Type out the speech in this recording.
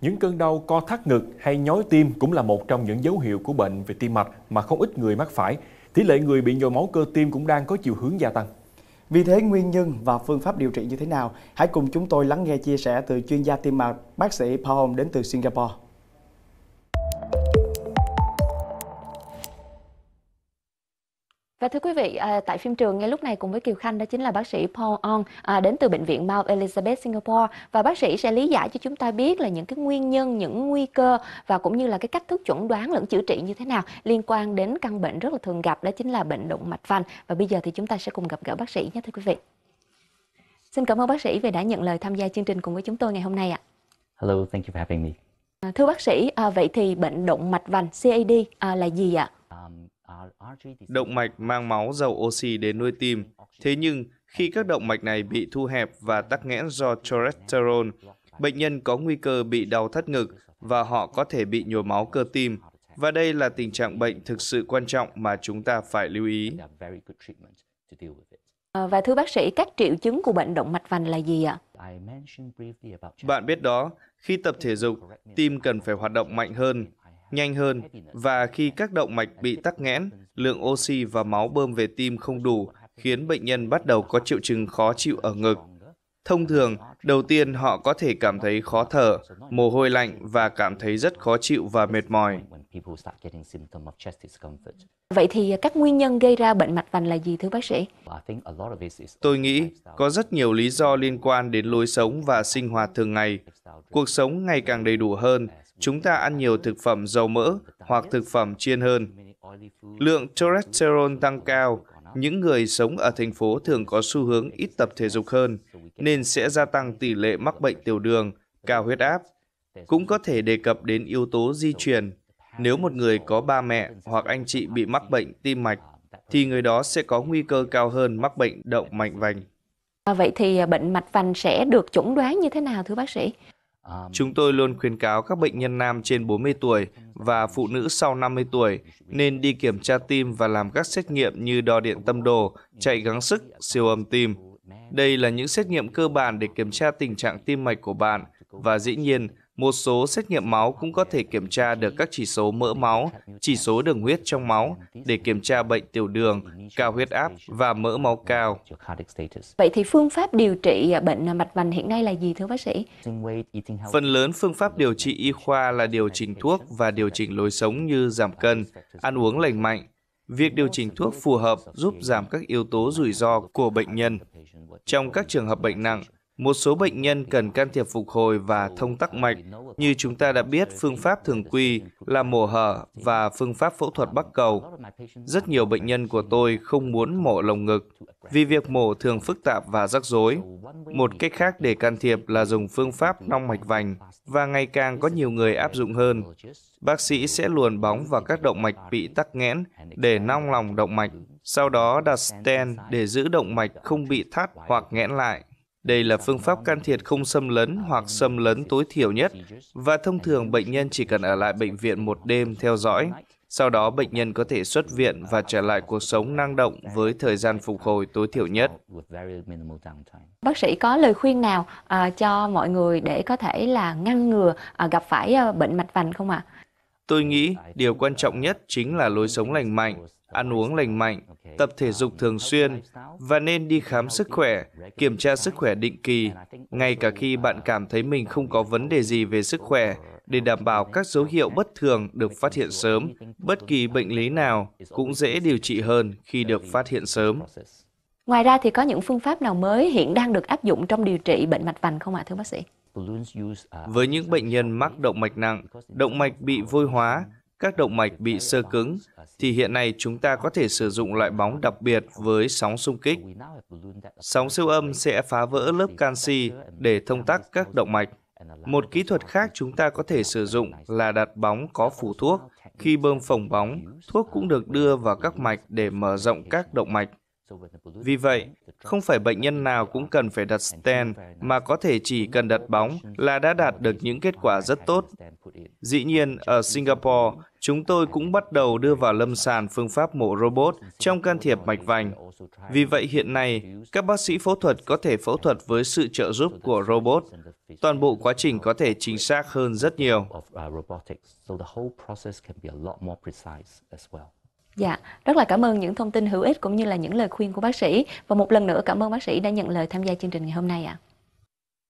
Những cơn đau co thắt ngực hay nhói tim cũng là một trong những dấu hiệu của bệnh về tim mạch mà không ít người mắc phải. Tỷ lệ người bị nhồi máu cơ tim cũng đang có chiều hướng gia tăng. Vì thế nguyên nhân và phương pháp điều trị như thế nào? Hãy cùng chúng tôi lắng nghe chia sẻ từ chuyên gia tim mạch bác sĩ Paul Ong đến từ Singapore. Và thưa quý vị, tại phim trường ngay lúc này cùng với Kiều Khanh đó chính là bác sĩ Paul Ong đến từ bệnh viện Mount Elizabeth Singapore, và bác sĩ sẽ lý giải cho chúng ta biết là những cái nguyên nhân, những nguy cơ và cũng như là cái cách thức chuẩn đoán lẫn chữa trị như thế nào liên quan đến căn bệnh rất là thường gặp đó chính là bệnh động mạch vành. Và bây giờ thì chúng ta sẽ cùng gặp gỡ bác sĩ nhé thưa quý vị. Xin cảm ơn bác sĩ vì đã nhận lời tham gia chương trình cùng với chúng tôi ngày hôm nay ạ. Hello, thank you for having me. Thưa bác sĩ, vậy thì bệnh động mạch vành CAD là gì ạ? Động mạch mang máu giàu oxy đến nuôi tim. Thế nhưng, khi các động mạch này bị thu hẹp và tắc nghẽn do cholesterol, bệnh nhân có nguy cơ bị đau thắt ngực và họ có thể bị nhồi máu cơ tim. Và đây là tình trạng bệnh thực sự quan trọng mà chúng ta phải lưu ý. Và thưa bác sĩ, các triệu chứng của bệnh động mạch vành là gì ạ? Bạn biết đó, khi tập thể dục, tim cần phải hoạt động mạnh hơn, nhanh hơn, và khi các động mạch bị tắc nghẽn, lượng oxy và máu bơm về tim không đủ, khiến bệnh nhân bắt đầu có triệu chứng khó chịu ở ngực. Thông thường, đầu tiên họ có thể cảm thấy khó thở, mồ hôi lạnh và cảm thấy rất khó chịu và mệt mỏi. Vậy thì các nguyên nhân gây ra bệnh mạch vành là gì thưa bác sĩ? Tôi nghĩ có rất nhiều lý do liên quan đến lối sống và sinh hoạt thường ngày. Cuộc sống ngày càng đầy đủ hơn, chúng ta ăn nhiều thực phẩm giàu mỡ hoặc thực phẩm chiên hơn. Lượng cholesterol tăng cao, những người sống ở thành phố thường có xu hướng ít tập thể dục hơn, nên sẽ gia tăng tỷ lệ mắc bệnh tiểu đường, cao huyết áp. Cũng có thể đề cập đến yếu tố di truyền. Nếu một người có ba mẹ hoặc anh chị bị mắc bệnh tim mạch, thì người đó sẽ có nguy cơ cao hơn mắc bệnh động mạch vành. Vậy thì bệnh mạch vành sẽ được chẩn đoán như thế nào thưa bác sĩ? Chúng tôi luôn khuyến cáo các bệnh nhân nam trên 40 tuổi và phụ nữ sau 50 tuổi nên đi kiểm tra tim và làm các xét nghiệm như đo điện tâm đồ, chạy gắng sức, siêu âm tim. Đây là những xét nghiệm cơ bản để kiểm tra tình trạng tim mạch của bạn, và dĩ nhiên, một số xét nghiệm máu cũng có thể kiểm tra được các chỉ số mỡ máu, chỉ số đường huyết trong máu để kiểm tra bệnh tiểu đường, cao huyết áp và mỡ máu cao. Vậy thì phương pháp điều trị bệnh mạch vành hiện nay là gì thưa bác sĩ? Phần lớn phương pháp điều trị y khoa là điều chỉnh thuốc và điều chỉnh lối sống như giảm cân, ăn uống lành mạnh. Việc điều chỉnh thuốc phù hợp giúp giảm các yếu tố rủi ro của bệnh nhân. Trong các trường hợp bệnh nặng, một số bệnh nhân cần can thiệp phục hồi và thông tắc mạch. Như chúng ta đã biết, phương pháp thường quy là mổ hở và phương pháp phẫu thuật bắc cầu. Rất nhiều bệnh nhân của tôi không muốn mổ lồng ngực, vì việc mổ thường phức tạp và rắc rối. Một cách khác để can thiệp là dùng phương pháp nong mạch vành, và ngày càng có nhiều người áp dụng hơn. Bác sĩ sẽ luồn bóng vào các động mạch bị tắc nghẽn để nong lòng động mạch, sau đó đặt stent để giữ động mạch không bị thắt hoặc nghẽn lại. Đây là phương pháp can thiệp không xâm lấn hoặc xâm lấn tối thiểu nhất, và thông thường bệnh nhân chỉ cần ở lại bệnh viện một đêm theo dõi. Sau đó bệnh nhân có thể xuất viện và trở lại cuộc sống năng động với thời gian phục hồi tối thiểu nhất. Bác sĩ có lời khuyên nào cho mọi người để có thể là ngăn ngừa gặp phải bệnh mạch vành không ạ? Tôi nghĩ điều quan trọng nhất chính là lối sống lành mạnh, ăn uống lành mạnh, tập thể dục thường xuyên, và nên đi khám sức khỏe, kiểm tra sức khỏe định kỳ, ngay cả khi bạn cảm thấy mình không có vấn đề gì về sức khỏe, để đảm bảo các dấu hiệu bất thường được phát hiện sớm. Bất kỳ bệnh lý nào cũng dễ điều trị hơn khi được phát hiện sớm. Ngoài ra thì có những phương pháp nào mới hiện đang được áp dụng trong điều trị bệnh mạch vành không ạ thưa bác sĩ? Với những bệnh nhân mắc động mạch nặng, động mạch bị vôi hóa, các động mạch bị xơ cứng, thì hiện nay chúng ta có thể sử dụng loại bóng đặc biệt với sóng xung kích. Sóng siêu âm sẽ phá vỡ lớp canxi để thông tắc các động mạch. Một kỹ thuật khác chúng ta có thể sử dụng là đặt bóng có phủ thuốc. Khi bơm phồng bóng, thuốc cũng được đưa vào các mạch để mở rộng các động mạch. Vì vậy, Không phải bệnh nhân nào cũng cần phải đặt stent, mà có thể chỉ cần đặt bóng là đã đạt được những kết quả rất tốt. Dĩ nhiên, ở Singapore, chúng tôi cũng bắt đầu đưa vào lâm sàng phương pháp mổ robot trong can thiệp mạch vành. Vì vậy hiện nay, các bác sĩ phẫu thuật có thể phẫu thuật với sự trợ giúp của robot. Toàn bộ quá trình có thể chính xác hơn rất nhiều. Dạ, rất là cảm ơn những thông tin hữu ích cũng như là những lời khuyên của bác sĩ. Và một lần nữa cảm ơn bác sĩ đã nhận lời tham gia chương trình ngày hôm nay ạ.